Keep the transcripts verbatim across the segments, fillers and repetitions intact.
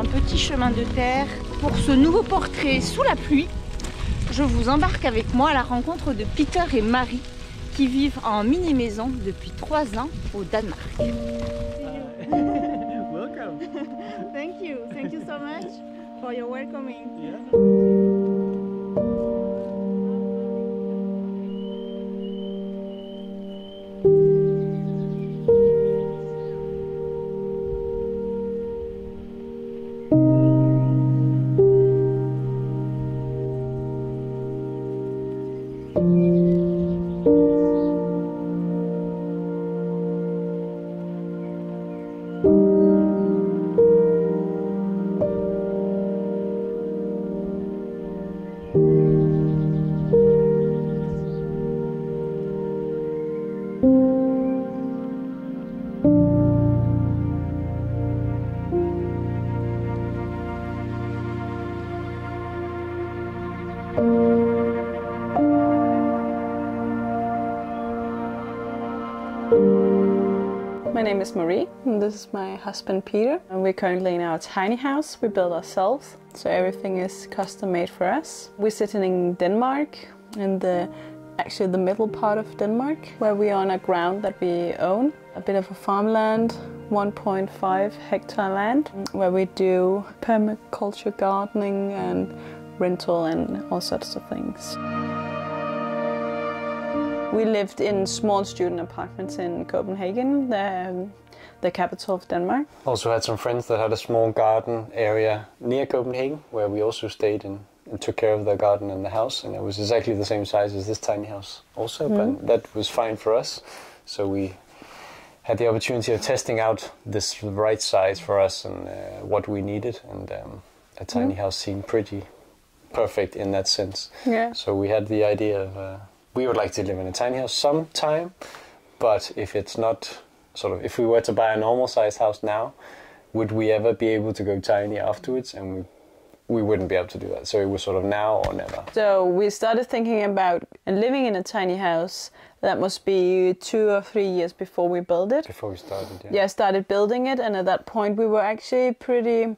un petit chemin de terre pour ce nouveau portrait sous la pluie. Je vous embarque avec moi à la rencontre de Peter et Marie qui vivent en mini-maison depuis trois ans au Danemark. Welcome. Thank you. Thank you so much for your welcoming. Yeah. My name is Marie and this is my husband Peter, and we're currently in our tiny house we built ourselves, so everything is custom made for us. We're sitting in Denmark, in the actually the middle part of Denmark, where we are on a ground that we own, a bit of a farmland, one point five hectare land, where we do permaculture gardening and rental and all sorts of things. We lived in small student apartments in Copenhagen, the, the capital of Denmark. Also had some friends that had a small garden area near Copenhagen, where we also stayed in, and took care of the garden and the house. And it was exactly the same size as this tiny house also, mm. But that was fine for us. So we had the opportunity of testing out this right size for us and uh, what we needed. And um, a tiny mm. house seemed pretty perfect in that sense. Yeah. So we had the idea of... Uh, We would like to live in a tiny house sometime, but if it's not sort of, if we were to buy a normal sized house now, would we ever be able to go tiny afterwards? And we, we wouldn't be able to do that. So it was sort of now or never. So we started thinking about living in a tiny house. That must be two or three years before we built it. Before we started, yeah. Yeah, started building it. And at that point we were actually pretty...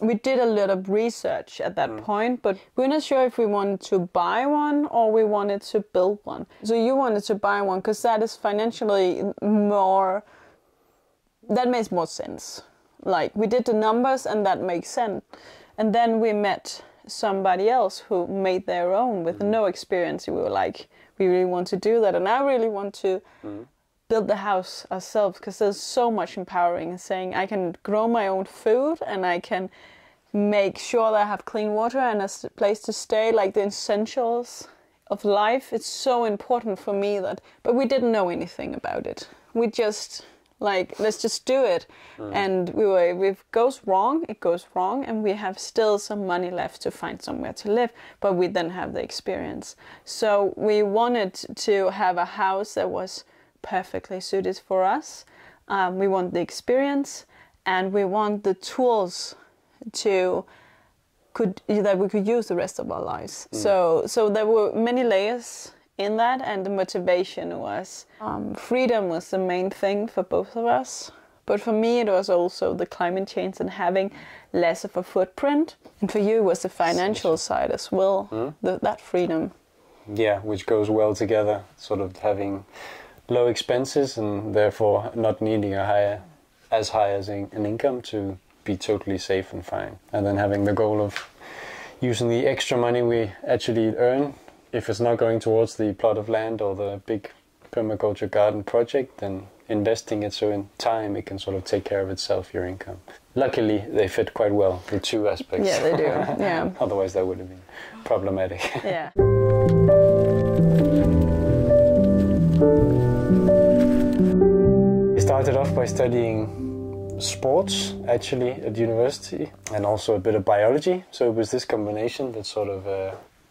We did a lot of research at that mm. point, but we're not sure if we wanted to buy one or we wanted to build one. So you wanted to buy one because that is financially more... That makes more sense. Like, we did the numbers and that makes sense. And then we met somebody else who made their own with mm. no experience. We were like, we really want to do that. And I really want to... Mm. build the house ourselves, because there's so much empowering and saying I can grow my own food and I can make sure that I have clean water and a place to stay, like the essentials of life. It's so important for me that, but we didn't know anything about it. We just like, let's just do it. Mm. And we were, if it goes wrong, it goes wrong, and we have still some money left to find somewhere to live, but we then have the experience. So we wanted to have a house that was perfectly suited for us. Um, we want the experience and we want the tools to could that we could use the rest of our lives. Mm. So so there were many layers in that, and the motivation was um, freedom was the main thing for both of us. But for me it was also the climate change and having less of a footprint. And for you it was the financial side as well, mm. the, that freedom. Yeah, which goes well together, sort of having low expenses and therefore not needing a higher, as high as in, an income to be totally safe and fine. And then having the goal of using the extra money we actually earn, if it's not going towards the plot of land or the big permaculture garden project, then investing it so in time it can sort of take care of itself, your income. Luckily they fit quite well, the two aspects. Yeah, they do. Yeah. Otherwise that would have been problematic. Yeah. I started off by studying sports actually at university and also a bit of biology, so it was this combination that sort of uh,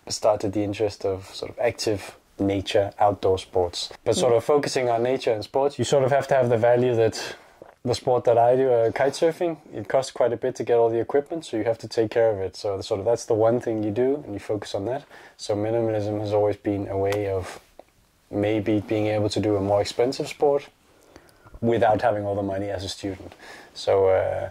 started the interest of sort of active nature, outdoor sports. But sort of focusing on nature and sports, you sort of have to have the value that the sport that I do, uh, kite surfing, it costs quite a bit to get all the equipment, so you have to take care of it. So sort of that's the one thing you do and you focus on that. So minimalism has always been a way of maybe being able to do a more expensive sport without having all the money as a student. So uh,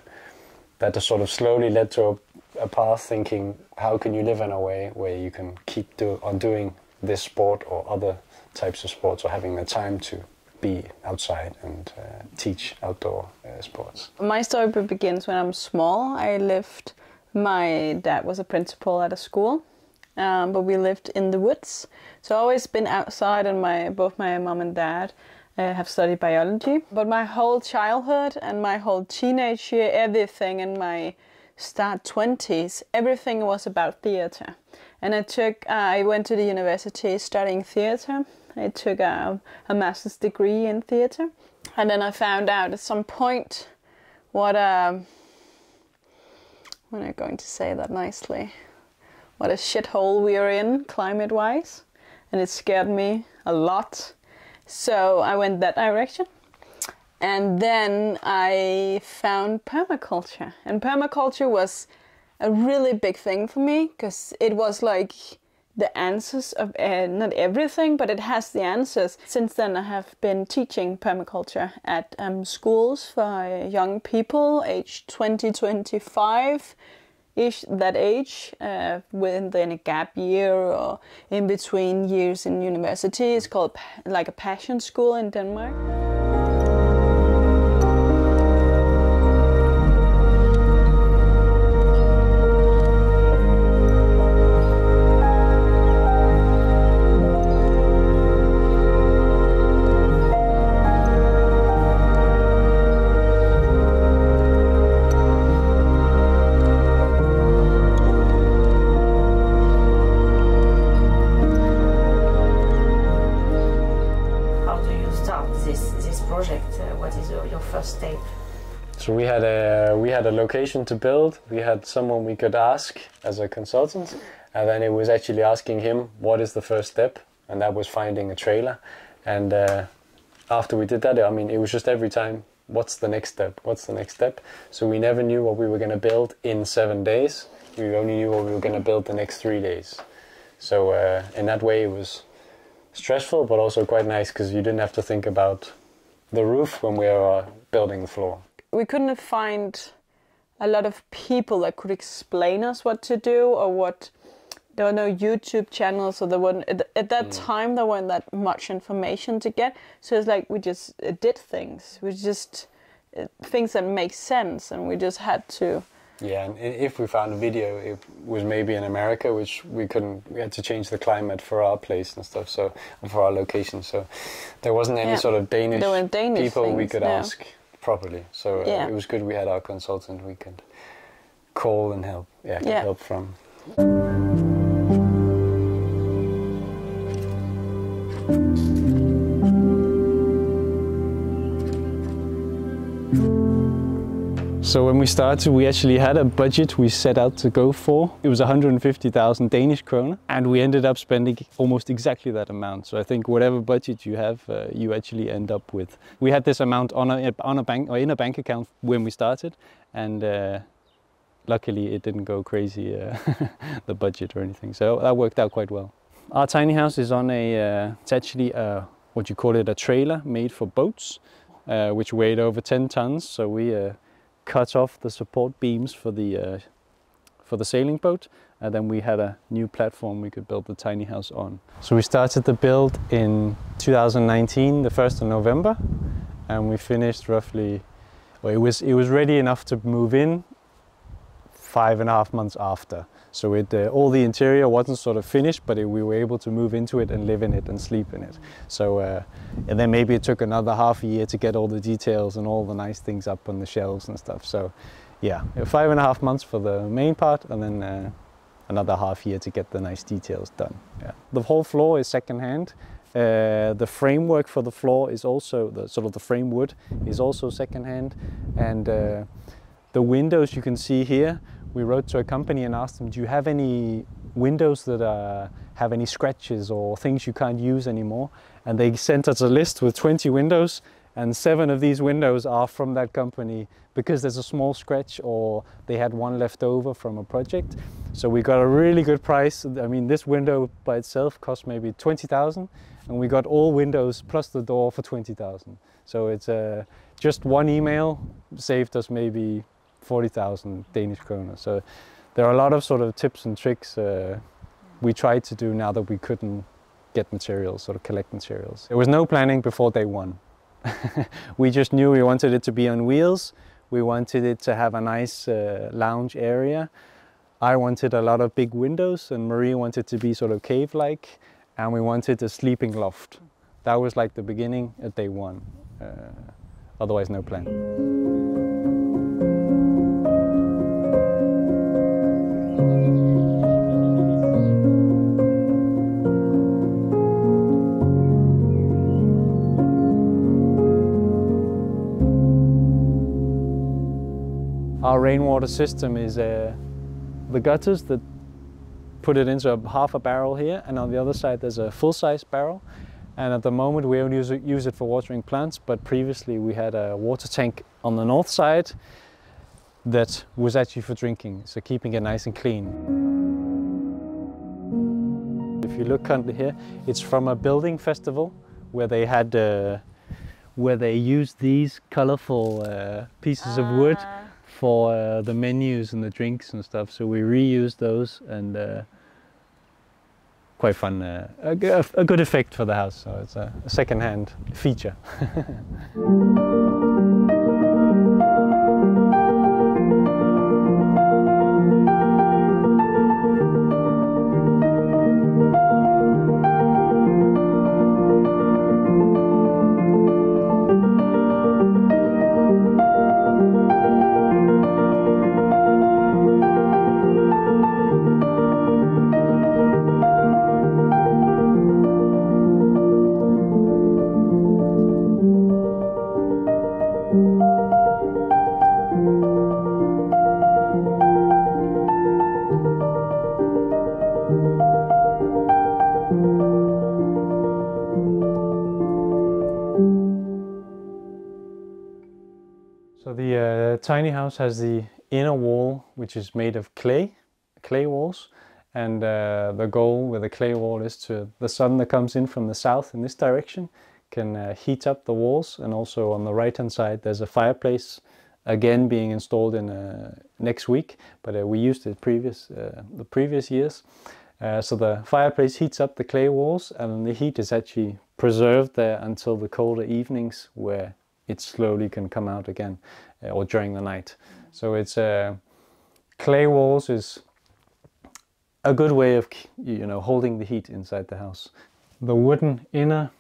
that sort of slowly led to a, a path thinking, how can you live in a way where you can keep do, on doing this sport or other types of sports, or having the time to be outside and uh, teach outdoor uh, sports? My story begins when I'm small. I lived, my dad was a principal at a school, um, but we lived in the woods. So I've always been outside, and my both my mom and dad uh, have studied biology. But my whole childhood and my whole teenage year, everything in my start twenties, everything was about theatre. And I took, uh, I went to the university studying theatre. I took a, a master's degree in theatre, and then I found out at some point what a, I'm not going to say that nicely, what a shithole we are in climate-wise, and it scared me a lot. So I went that direction, and then I found permaculture, and permaculture was a really big thing for me because it was like the answers of uh, not everything, but it has the answers. Since then I have been teaching permaculture at um, schools for uh, young people age twenty, twenty-five ish, that age, uh, within a gap year or in between years in university. It's called like a passion school in Denmark. So we had a we had a location to build. We had someone we could ask as a consultant, and then it was actually asking him what is the first step, and that was finding a trailer. And uh, after we did that, I mean, it was just every time, what's the next step? What's the next step? So we never knew what we were going to build in seven days. We only knew what we were going to build the next three days. So uh, in that way, it was stressful, but also quite nice because you didn't have to think about the roof when we were building the floor. We couldn't find a lot of people that could explain us what to do or what. There were no YouTube channels, or there weren't at, at that mm. time there weren't that much information to get. So it's like we just uh, did things. We just uh, things that make sense, and we just had to. Yeah, and if we found a video, it was maybe in America, which we couldn't. We had to change the climate for our place and stuff, so and for our location. So there wasn't any yeah. sort of Danish, there weren't Danish people things, we could no. ask. Properly, so uh, yeah. it was good we had our consultant we could call and help, yeah, could yeah. help from. So when we started, we actually had a budget we set out to go for. It was one hundred fifty thousand Danish kroner, and we ended up spending almost exactly that amount. So I think whatever budget you have, uh, you actually end up with. We had this amount on a, on a bank or in a bank account when we started, and uh, luckily it didn't go crazy, uh, the budget or anything. So that worked out quite well. Our tiny house is on a, uh, it's actually a, what you call it, a trailer made for boats, uh, which weighed over ten tons. So we uh, cut off the support beams for the uh, for the sailing boat, and then we had a new platform we could build the tiny house on. So we started the build in two thousand nineteen, the first of November, and we finished roughly. Well, it was it was ready enough to move in five and a half months after. So it uh, all the interior wasn't sort of finished, but it, we were able to move into it and live in it and sleep in it. So uh, and then maybe it took another half a year to get all the details and all the nice things up on the shelves and stuff. So yeah, five and a half months for the main part, and then uh, another half year to get the nice details done. Yeah. The whole floor is secondhand. Uh, the framework for the floor is also the sort of the frame wood is also secondhand, and uh, the windows you can see here. We wrote to a company and asked them, do you have any windows that uh, have any scratches or things you can't use anymore? And they sent us a list with twenty windows, and seven of these windows are from that company because there's a small scratch or they had one left over from a project. So we got a really good price. I mean, this window by itself cost maybe twenty thousand, and we got all windows plus the door for twenty thousand. So it's uh, just one email saved us maybe forty thousand Danish kroner. So there are a lot of sort of tips and tricks uh, we tried to do now that we couldn't get materials, sort of collect materials. There was no planning before day one. We just knew we wanted it to be on wheels. We wanted it to have a nice uh, lounge area. I wanted a lot of big windows, and Marie wanted to be sort of cave-like, and we wanted a sleeping loft. That was like the beginning at day one. Uh, otherwise, no plan. Our rainwater system is a uh, the gutters that put it into a half a barrel here, and on the other side there's a full-size barrel, and at the moment we only use it, use it for watering plants, but previously we had a water tank on the north side that was actually for drinking, so keeping it nice and clean. If you look under here, it's from a building festival where they had uh, where they used these colorful uh, pieces uh. of wood for uh, the menus and the drinks and stuff, so we reused those, and uh, quite fun, uh, a, a good effect for the house, so it's a second-hand feature. So the uh, tiny house has the inner wall, which is made of clay, clay walls, and uh, the goal with the clay wall is to the sun that comes in from the south in this direction can uh, heat up the walls, and also on the right hand side there's a fireplace, again being installed in uh, next week, but uh, we used it previous uh, the previous years. Uh, so the fireplace heats up the clay walls, and the heat is actually preserved there until the colder evenings where it slowly can come out again, uh, or during the night. So it's uh, clay walls is a good way of, you know, holding the heat inside the house. The wooden inner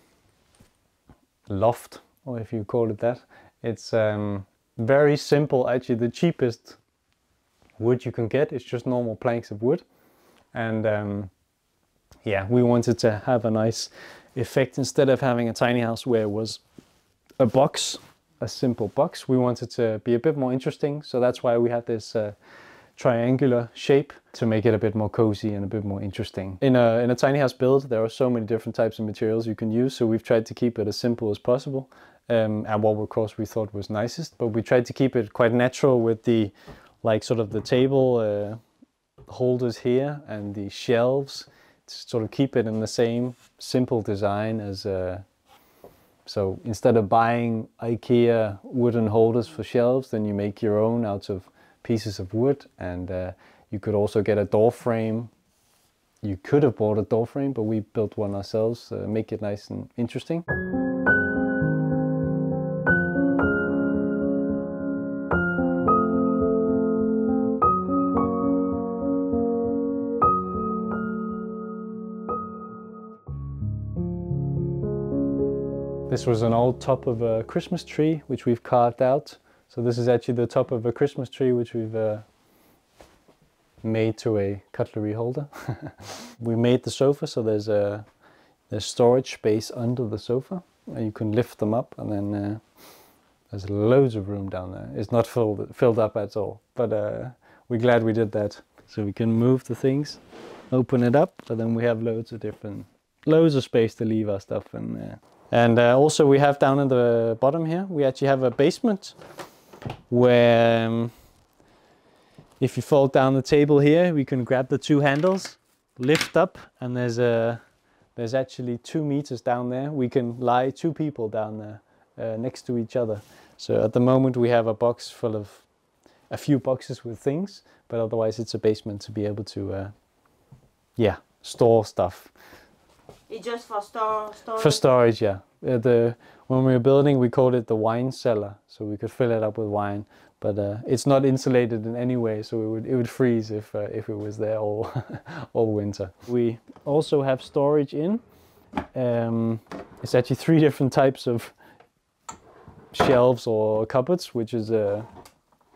loft, or if you call it that, it's um, very simple. Actually, the cheapest wood you can get is just normal planks of wood, and um, yeah, we wanted to have a nice effect instead of having a tiny house where it was a box, a simple box. We wanted to be a bit more interesting, so that's why we have this uh, triangular shape to make it a bit more cozy and a bit more interesting. In a, in a tiny house build, there are so many different types of materials you can use, so we've tried to keep it as simple as possible, um, and what of course we thought was nicest, but we tried to keep it quite natural with the, like sort of the table uh, holders here and the shelves, to sort of keep it in the same simple design as uh, so instead of buying IKEA wooden holders for shelves, then you make your own out of pieces of wood, and uh, you could also get a door frame. You could have bought a door frame, but we built one ourselves, uh, make it nice and interesting. This was an old top of a Christmas tree, which we've carved out. So this is actually the top of a Christmas tree, which we've uh, made to a cutlery holder. We made the sofa, so there's a there's storage space under the sofa, and you can lift them up, and then uh, there's loads of room down there. It's not filled, filled up at all, but uh, we're glad we did that. So we can move the things, open it up, but then we have loads of different, loads of space to leave our stuff in. Uh, And uh, also we have down at the bottom here, we actually have a basement where um, if you fold down the table here, we can grab the two handles, lift up, and there's a there's actually two meters down there. We can lie two people down there uh, next to each other. So at the moment we have a box full of a few boxes with things, but otherwise it's a basement to be able to, uh, yeah, store stuff. It's just for store, storage? For storage, yeah. Uh, the, when we were building, we called it the wine cellar, so we could fill it up with wine. But uh, it's not insulated in any way, so it would it would freeze if uh, if it was there all all winter. We also have storage in. Um, it's actually three different types of shelves or cupboards, which is uh,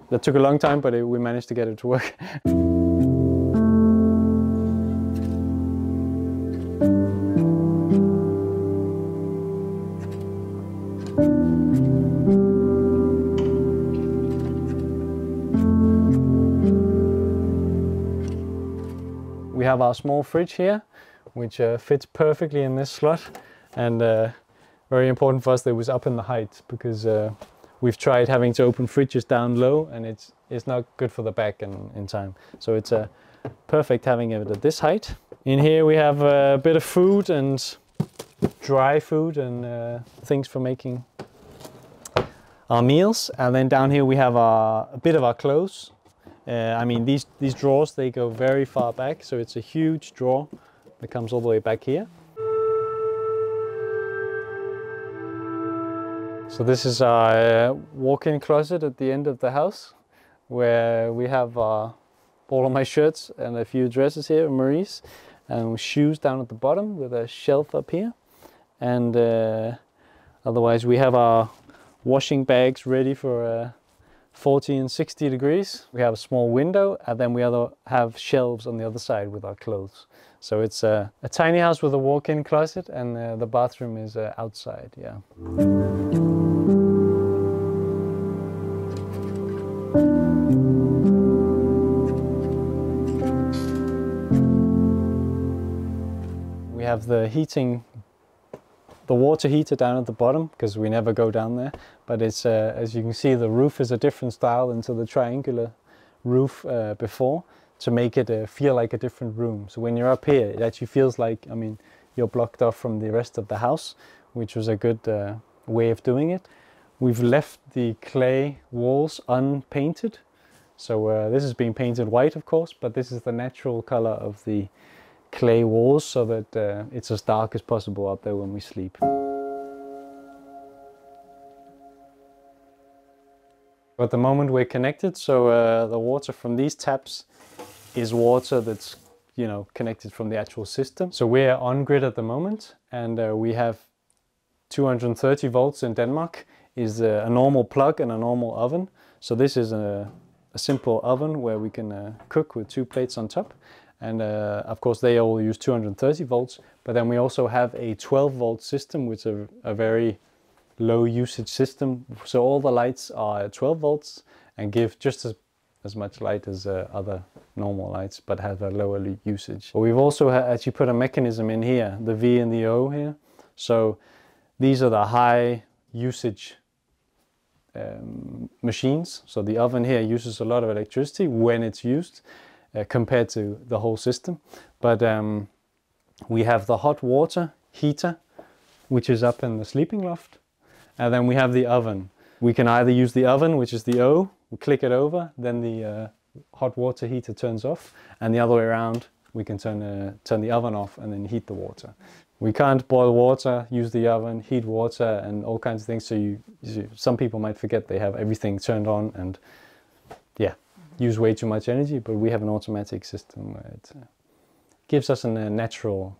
that took a long time, but it, we managed to get it to work. We have our small fridge here, which uh, fits perfectly in this slot, and uh, very important for us that it was up in the height, because uh, we've tried having to open fridges down low and it's it's not good for the back and in time. So it's uh, perfect having it at this height. In here we have a bit of food and dry food and uh, things for making our meals, and then down here we have our, a bit of our clothes. Uh, I mean these these drawers, they go very far back, so it's a huge drawer that comes all the way back here. So this is our uh, walk-in closet at the end of the house, where we have uh, all of my shirts and a few dresses here, Marie's, and shoes down at the bottom with a shelf up here. And uh, otherwise we have our washing bags ready for uh, forty and sixty degrees. We have a small window, and then we other have shelves on the other side with our clothes. So it's a, a tiny house with a walk-in closet, and uh, the bathroom is uh, outside, yeah. We have the heating, the water heater down at the bottom, because we never go down there, but it's uh, as you can see, the roof is a different style than to the triangular roof uh, before, to make it uh, feel like a different room. So when you're up here, it actually feels like, I mean, you're blocked off from the rest of the house, which was a good uh, way of doing it. We've left the clay walls unpainted, so uh, this is being painted white, of course, but this is the natural color of the clay walls, so that uh, it's as dark as possible up there when we sleep. At the moment we're connected, so uh, the water from these taps is water that's, you know, connected from the actual system. So we're on grid at the moment, and uh, we have two hundred thirty volts in Denmark is uh, a normal plug and a normal oven. So this is a, a simple oven where we can uh, cook with two plates on top. And uh, of course they all use two hundred thirty volts, but then we also have a twelve volt system, which is a, a very low usage system. So all the lights are twelve volts and give just as, as much light as uh, other normal lights, but have a lower usage. But we've also actually put a mechanism in here, the V and the O here. So these are the high usage um, machines. So the oven here uses a lot of electricity when it's used. Uh, compared to the whole system, but um, we have the hot water heater, which is up in the sleeping loft, and then we have the oven. We can either use the oven, which is the O, we click it over, then the uh, hot water heater turns off, and the other way around we can turn, uh, turn the oven off and then heat the water. We can't boil water, use the oven, heat water and all kinds of things, so you, you some people might forget they have everything turned on and yeah, use way too much energy, but we have an automatic system where it uh, gives us a uh, natural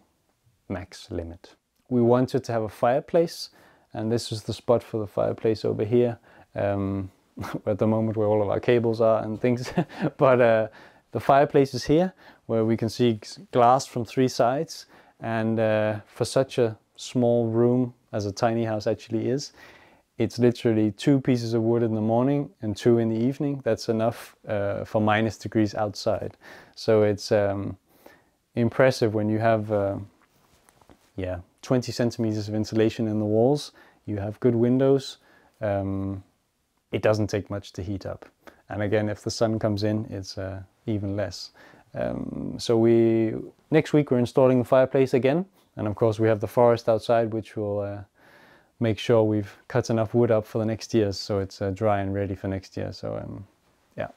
max limit. We wanted to have a fireplace, and this is the spot for the fireplace over here, um, at the moment where all of our cables are and things, but uh, the fireplace is here, where we can see glass from three sides, and uh, for such a small room as a tiny house actually is, it's literally two pieces of wood in the morning and two in the evening. That's enough uh, for minus degrees outside. So it's um, impressive when you have uh, yeah, twenty centimeters of insulation in the walls, you have good windows, um, it doesn't take much to heat up. And again, if the sun comes in, it's uh, even less. Um, so we next week we're installing the fireplace again. And of course we have the forest outside, which will uh, make sure we've cut enough wood up for the next year, so it's uh, dry and ready for next year. So um, yeah.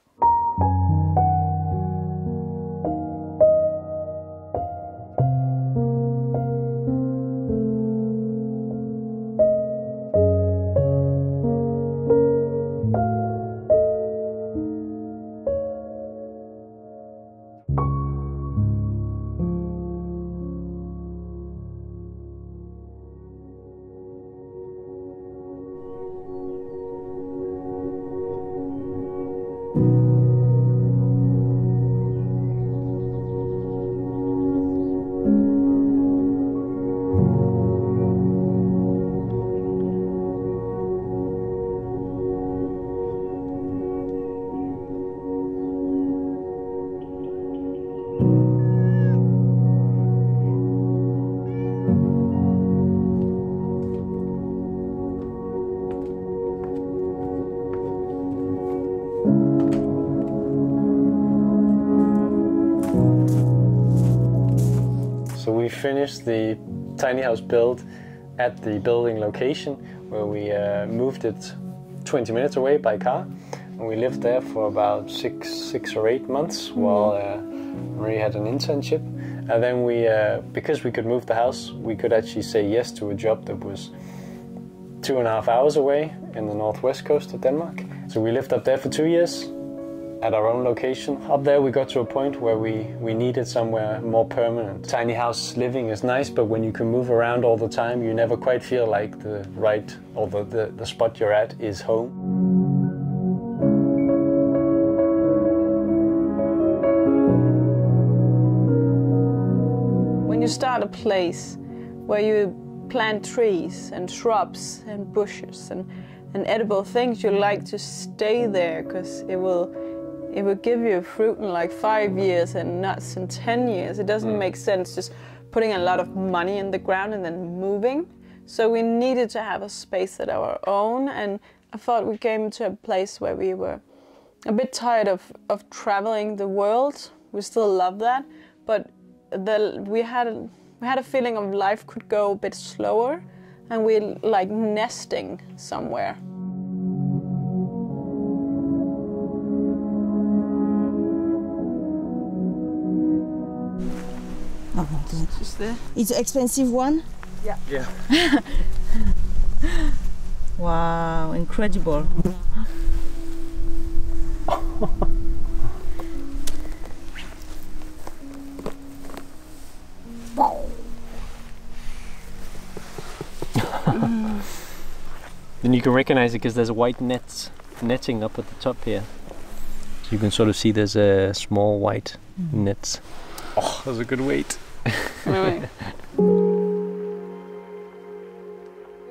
finished the tiny house build at the building location, where we uh, moved it twenty minutes away by car, and we lived there for about six six or eight months while uh, Marie had an internship. And then we, uh, because we could move the house, we could actually say yes to a job that was two and a half hours away in the northwest coast of Denmark. So we lived up there for two years at our own location. Up there we got to a point where we, we needed somewhere more permanent. Tiny house living is nice, but when you can move around all the time, you never quite feel like the right, or the, the, the spot you're at is home. When you start a place where you plant trees and shrubs and bushes and, and edible things, you like to stay there because it will It would give you fruit in like five years and nuts in ten years. It doesn't mm. make sense just putting a lot of money in the ground and then moving. So we needed to have a space that our own, and I thought we came to a place where we were a bit tired of, of traveling the world. We still love that, but the, we, had a, we had a feeling of life could go a bit slower, and we like nesting somewhere. It's an expensive one? Yeah. Yeah. Wow, incredible. Then you can recognize it because there's a white net, netting up at the top here. So you can sort of see there's a small white mm. net. Oh, that was a good weight. We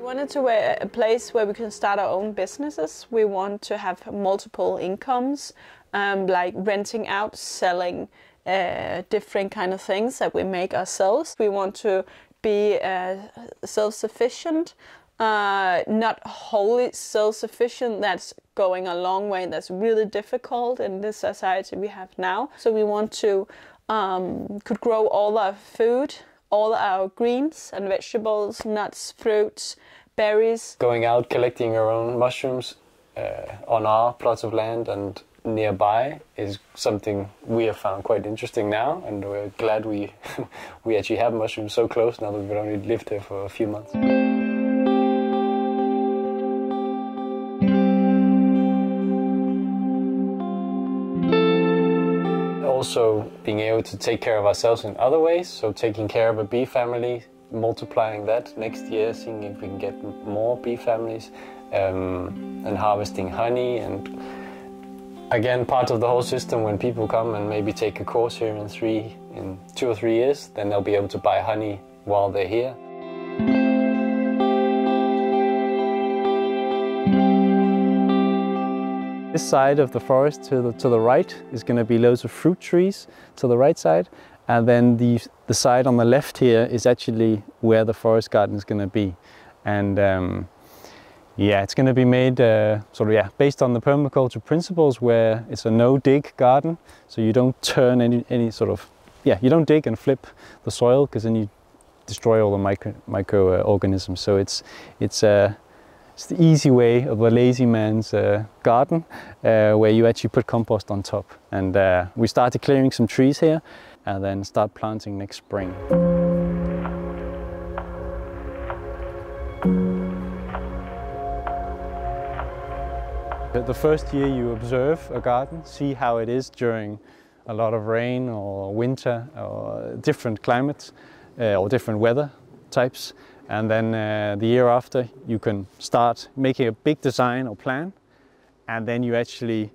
wanted to wear a place where we can start our own businesses. We want to have multiple incomes, um, like renting out, selling uh, different kind of things that we make ourselves. We want to be uh, self-sufficient, uh, not wholly self-sufficient. That's going a long way. That's really difficult in this society we have now. So we want to Um, could grow all our food, all our greens and vegetables, nuts, fruits, berries. Going out, collecting our own mushrooms uh, on our plots of land and nearby is something we have found quite interesting now, and we're glad we, we actually have mushrooms so close now that we've only lived here for a few months. Also being able to take care of ourselves in other ways, so taking care of a bee family, multiplying that next year, seeing if we can get more bee families, um, and harvesting honey. And again, part of the whole system, when people come and maybe take a course here in three, in two or three years, then they'll be able to buy honey while they're here. This side of the forest to the, to the right is going to be loads of fruit trees to the right side, and then the, the side on the left here is actually where the forest garden is going to be. And um, yeah, it's going to be made uh, sort of yeah, based on the permaculture principles, where it's a no-dig garden, so you don't turn any, any sort of, yeah, you don't dig and flip the soil, because then you destroy all the micro, microorganisms. Uh, so it's, it's uh, It's the easy way of a lazy man's uh, garden, uh, where you actually put compost on top. And uh, we started clearing some trees here and then start planting next spring. The first year you observe a garden, see how it is during a lot of rain or winter or different climates uh, or different weather types. And then uh, the year after, you can start making a big design or plan, and then you actually,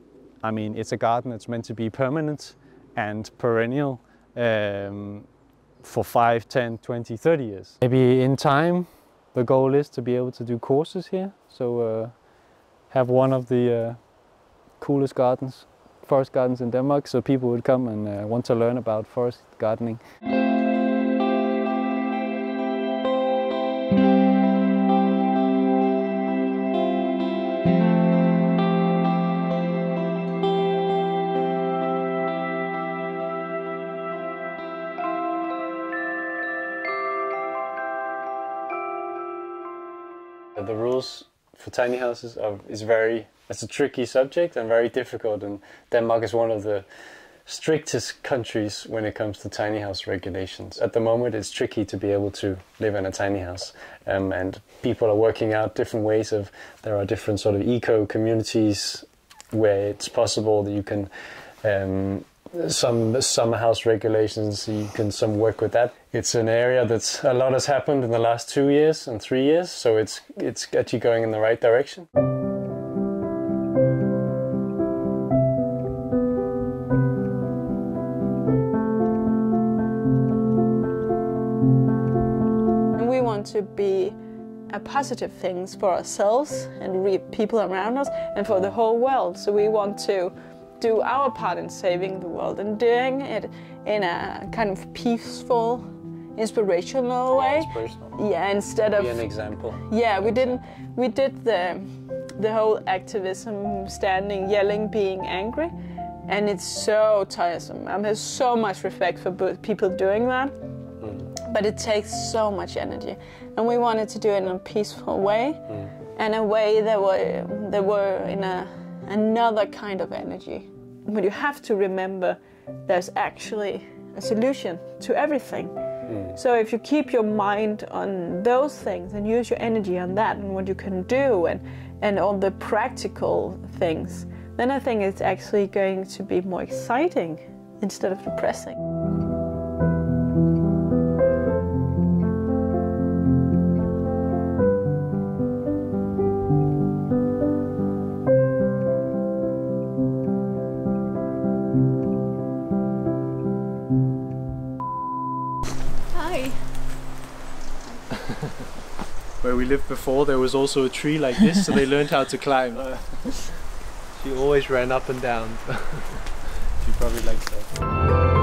I mean, it's a garden that's meant to be permanent and perennial um, for five, ten, twenty, thirty years. Maybe in time, the goal is to be able to do courses here, so uh, have one of the uh, coolest gardens, forest gardens in Denmark, so people would come and uh, want to learn about forest gardening. The rules for tiny houses are, is very, it's a tricky subject and very difficult, and Denmark is one of the strictest countries when it comes to tiny house regulations. At the moment it's tricky to be able to live in a tiny house, um, and people are working out different ways of, there are different sort of eco communities where it's possible that you can, um, some some house regulations, you can some work with that. It's an area that's, a lot has happened in the last two years and three years, so it's, it's actually going in the right direction. We want to be a positive things for ourselves and re people around us and for the whole world, so we want to do our part in saving the world and doing it in a kind of peaceful, inspirational way. Yeah, inspirational. Yeah, instead of be an example. Yeah, we didn't. We did the the whole activism, standing, yelling, being angry, and it's so tiresome. I have so much respect for people doing that, mm. but it takes so much energy, and we wanted to do it in a peaceful way, mm. and a way that were that were in a another kind of energy. But you have to remember there's actually a solution to everything. Mm. So if you keep your mind on those things and use your energy on that and what you can do and, and all the practical things, then I think it's actually going to be more exciting instead of depressing. Where we lived before, there was also a tree like this, so they learned how to climb. Uh, she always ran up and down. She probably likes that.